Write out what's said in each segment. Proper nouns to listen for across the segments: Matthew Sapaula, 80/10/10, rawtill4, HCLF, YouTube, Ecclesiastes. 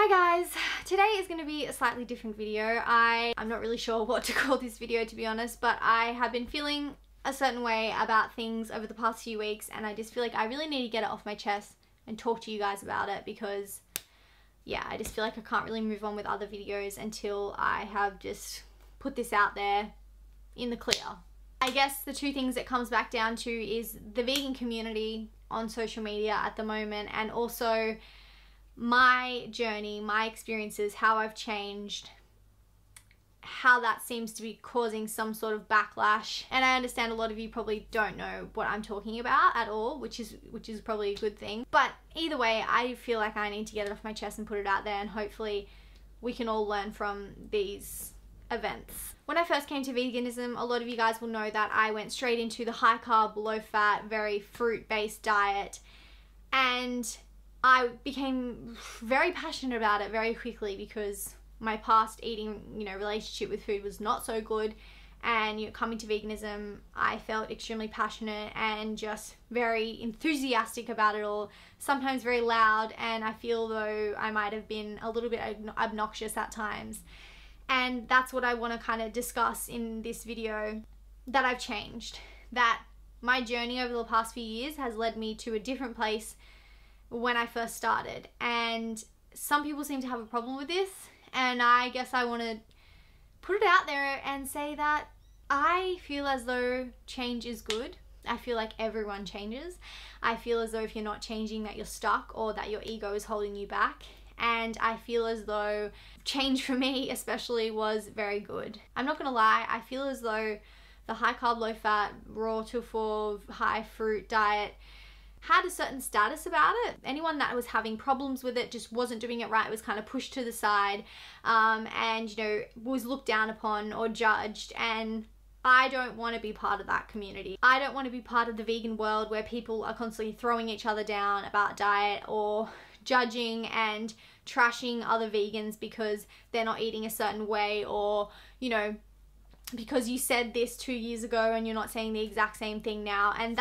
Hi guys, today is going to be a slightly different video. I'm not really sure what to call this video, to be honest, but I have been feeling a certain way about things over the past few weeks and I just feel like I really need to get it off my chest and talk to you guys about it because yeah, I just feel like I can't really move on with other videos until I have just put this out there in the clear. I guess the two things it comes back down to is the vegan community on social media at the moment and also my journey, my experiences, how I've changed, how that seems to be causing some sort of backlash. And I understand a lot of you probably don't know what I'm talking about at all, which is probably a good thing. But either way, I feel like I need to get it off my chest and put it out there, and hopefully we can all learn from these events. When I first came to veganism, a lot of you guys will know that I went straight into the high carb, low fat, very fruit-based diet, and I became very passionate about it very quickly because my past eating, relationship with food was not so good, and coming to veganism, I felt extremely passionate and just very enthusiastic about it all, sometimes very loud, and I feel though I might have been a little bit obnoxious at times. And that's what I want to kind of discuss in this video, that I've changed, that my journey over the past few years has led me to a different place when I first started. And some people seem to have a problem with this, and I guess I want to put it out there and say that I feel as though change is good. I feel like everyone changes. I feel as though if you're not changing that you're stuck or that your ego is holding you back. And I feel as though change for me especially was very good. I'm not gonna lie, I feel as though the high carb, low fat, raw till full, high fruit diet had a certain status about it. Anyone that was having problems with it, just wasn't doing it right, was kind of pushed to the side, and was looked down upon or judged, and I don't want to be part of that community. I don't want to be part of the vegan world where people are constantly throwing each other down about diet or judging and trashing other vegans because they're not eating a certain way, or because you said this 2 years ago and you're not saying the exact same thing now. And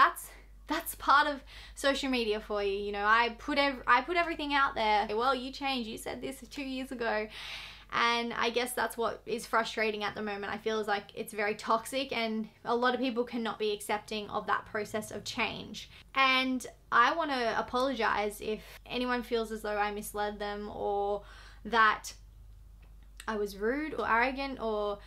that's part of social media for you. I put everything out there. Well, you changed, you said this 2 years ago. And I guess that's what is frustrating at the moment. I feel like it's very toxic and a lot of people cannot be accepting of that process of change. And I want to apologize if anyone feels as though I misled them, or that I was rude or arrogant or,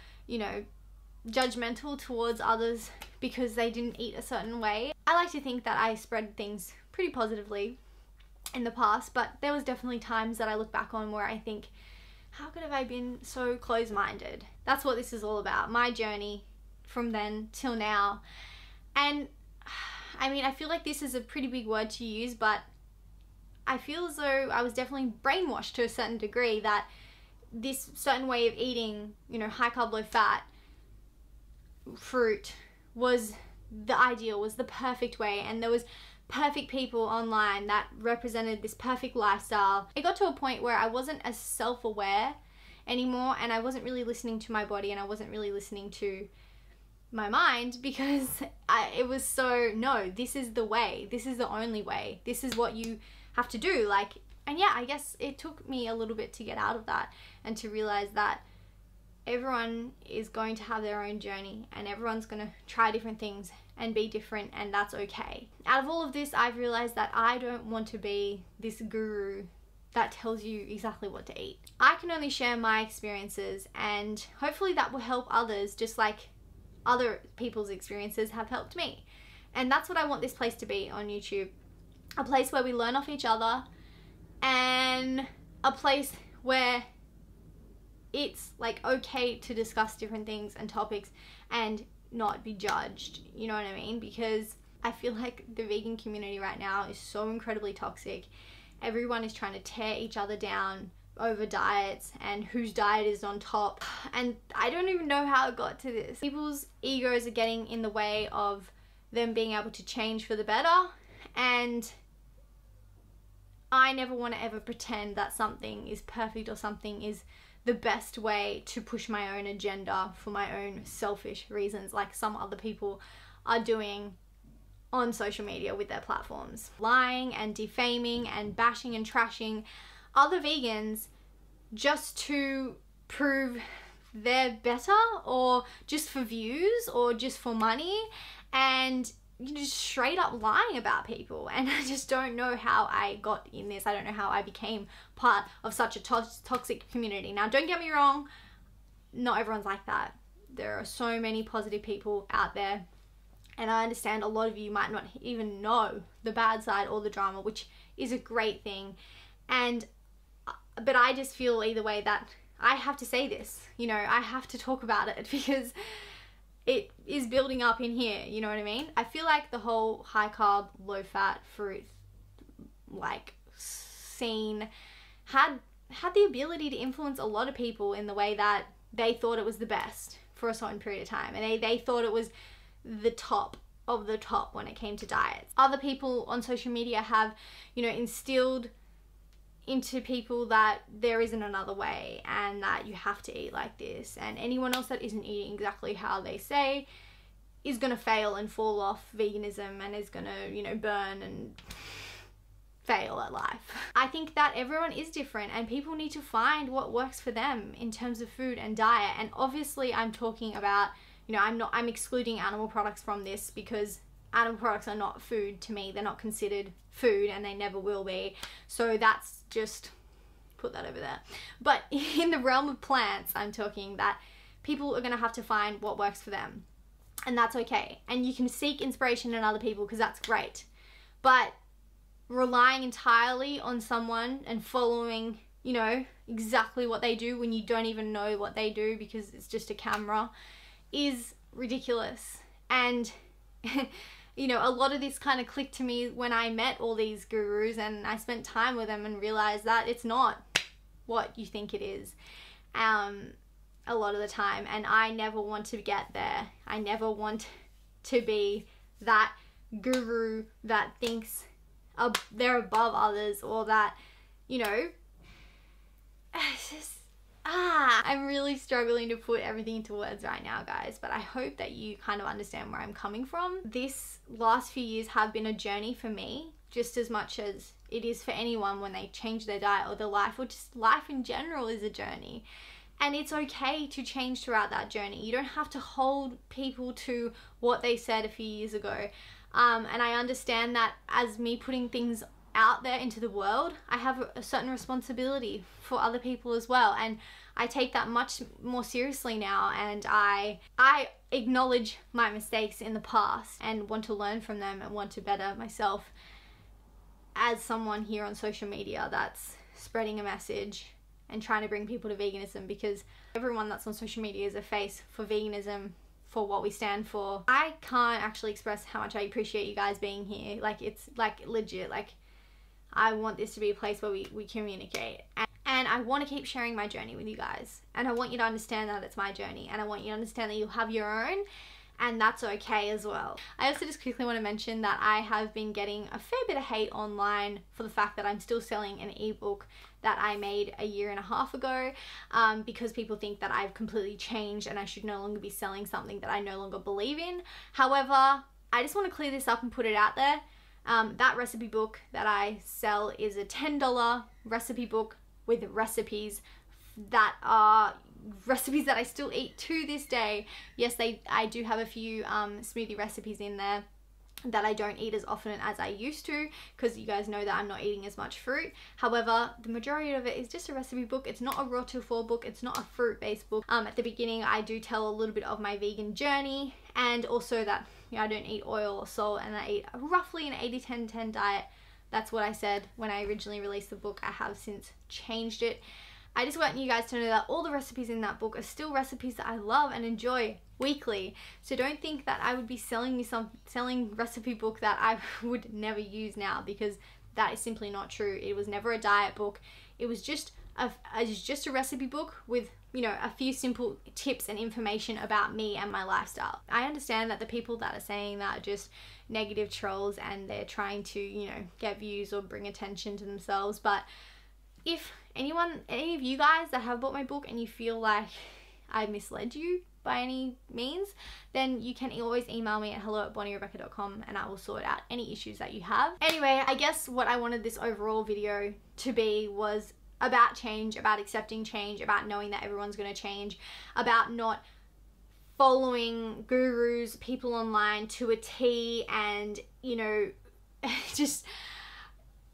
judgmental towards others because they didn't eat a certain way. I like to think that I spread things pretty positively in the past, but there was definitely times that I look back on where I think, how could have I been so closed-minded? That's what this is all about, my journey from then till now. And I mean, I feel like this is a pretty big word to use, but I feel as though I was definitely brainwashed to a certain degree that this certain way of eating, high carb, low fat, fruit, was the ideal, was the perfect way, and there was perfect people online that represented this perfect lifestyle. It got to a point where I wasn't as self-aware anymore, and I wasn't really listening to my body, and I wasn't really listening to my mind, because it was so, no, this is the way, this is the only way, this is what you have to do, and yeah, I guess it took me a little bit to get out of that and to realize that everyone is going to have their own journey and everyone's going to try different things and be different, and that's okay. Out of all of this, I've realized that I don't want to be this guru that tells you exactly what to eat. I can only share my experiences, and hopefully that will help others, just like other people's experiences have helped me. And that's what I want this place to be on YouTube. A place where we learn off each other, and a place where it's like okay to discuss different things and topics and not be judged, you know what I mean? Because I feel like the vegan community right now is so incredibly toxic. Everyone is trying to tear each other down over diets and whose diet is on top, and I don't even know how it got to this. People's egos are getting in the way of them being able to change for the better, and I never want to ever pretend that something is perfect or something is the best way to push my own agenda for my own selfish reasons, like some other people are doing on social media with their platforms. Lying and defaming and bashing and trashing other vegans just to prove they're better, or just for views, or just for money, and you just straight up lying about people. And I just don't know how I got in this. I don't know how I became part of such a toxic community. Now, don't get me wrong, not everyone's like that. There are so many positive people out there, and I understand a lot of you might not even know the bad side or the drama, which is a great thing. And but I just feel either way that I have to say this, you know, I have to talk about it because it is building up in here, you know what I mean? I feel like the whole high carb, low fat, fruit, like, scene had the ability to influence a lot of people in the way that they thought it was the best for a certain period of time. And they thought it was the top of the top when it came to diets. Other people on social media have, you know, instilled into people that there isn't another way and that you have to eat like this, and anyone else that isn't eating exactly how they say is gonna fail and fall off veganism and is gonna, you know, burn and fail at life. I think that everyone is different and people need to find what works for them in terms of food and diet. And obviously I'm talking about, you know, I'm excluding animal products from this because animal products are not food to me. They're not considered food and they never will be. So that's just, put that over there. But in the realm of plants, I'm talking that people are gonna have to find what works for them, and that's okay. And you can seek inspiration in other people because that's great. But relying entirely on someone and following, you know, exactly what they do when you don't even know what they do because it's just a camera is ridiculous. And you know, a lot of this kind of clicked to me when I met all these gurus and I spent time with them and realized that it's not what you think it is a lot of the time. And I never want to get there. I never want to be that guru that thinks they're above others, or that, you know, it's just, I'm really struggling to put everything into words right now, guys, but I hope that you kind of understand where I'm coming from. This last few years have been a journey for me, just as much as it is for anyone when they change their diet or their life, or just life in general is a journey. And it's okay to change throughout that journey. You don't have to hold people to what they said a few years ago. And I understand that as me putting things out there into the world, I have a certain responsibility for other people as well, and I take that much more seriously now. And I acknowledge my mistakes in the past and want to learn from them and want to better myself as someone here on social media that's spreading a message and trying to bring people to veganism, because everyone that's on social media is a face for veganism, for what we stand for. I can't actually express how much I appreciate you guys being here. Like, it's like legit, like, I want this to be a place where we communicate, and I want to keep sharing my journey with you guys, and I want you to understand that it's my journey, and I want you to understand that you'll have your own, and that's okay as well. I also just quickly want to mention that I have been getting a fair bit of hate online for the fact that I'm still selling an ebook that I made a year and a half ago, because people think that I've completely changed and I should no longer be selling something that I no longer believe in. However, I just want to clear this up and put it out there. That recipe book that I sell is a $10 recipe book with recipes that are recipes that I still eat to this day. Yes, I do have a few smoothie recipes in there that I don't eat as often as I used to, because you guys know that I'm not eating as much fruit. However, the majority of it is just a recipe book. It's not a raw to four book. It's not a fruit-based book. At the beginning, I do tell a little bit of my vegan journey, and also that, you know, I don't eat oil or salt, and I eat roughly an 80-10-10 diet. That's what I said when I originally released the book. I have since changed it. I just want you guys to know that all the recipes in that book are still recipes that I love and enjoy weekly. So don't think that I would be selling you selling recipe book that I would never use now, because that is simply not true. It was never a diet book. It was just a recipe book with, you know, a few simple tips and information about me and my lifestyle. I understand that the people that are saying that are just negative trolls and they're trying to, you know, get views or bring attention to themselves, but if any of you guys that have bought my book and you feel like I misled you by any means, then you can always email me at hello@bonnyrebecca.com and I will sort out any issues that you have. Anyway, I guess what I wanted this overall video to be was about change, about accepting change, about knowing that everyone's going to change, about not following gurus, people online to a T, and, you know, just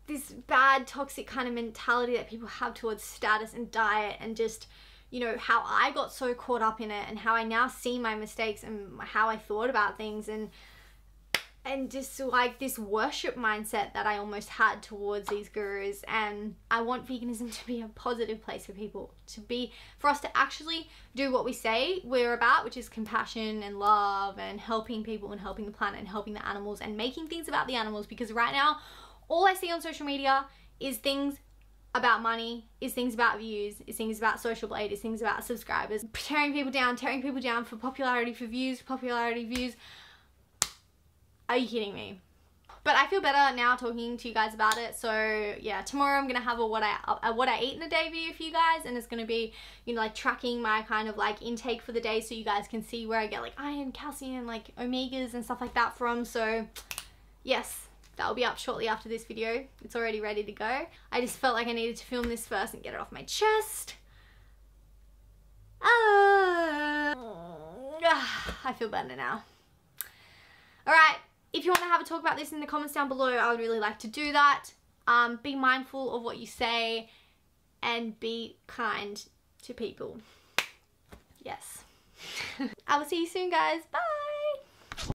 this bad toxic kind of mentality that people have towards status and diet, and just, you know, how I got so caught up in it and how I now see my mistakes and how I thought about things, and just like this worship mindset that I almost had towards these gurus. And I want veganism to be a positive place for people, for us to actually do what we say we're about, which is compassion and love and helping people and helping the planet and helping the animals and making things about the animals. Because right now, all I see on social media is things about money, is things about views, is things about social blade, is things about subscribers, tearing people down for popularity, for views, popularity, views. Are you kidding me? But I feel better now talking to you guys about it. So yeah, tomorrow I'm gonna have a what I eat in a day video for you guys, and it's gonna be, you know, like tracking my kind of like intake for the day, so you guys can see where I get like iron, calcium, like omegas and stuff like that from. So yes, that'll be up shortly after this video. It's already ready to go. I just felt like I needed to film this first and get it off my chest. I feel better now. All right. If you want to have a talk about this in the comments down below, I would really like to do that. Be mindful of what you say and be kind to people. Yes. I will see you soon, guys. Bye.